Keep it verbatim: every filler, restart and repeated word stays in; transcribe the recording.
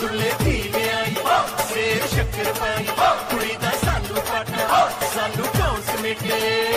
खुले पीवे आई सेर शक्कर पाई कुड़ी दा सानू पाटा सानू कौन समेटे।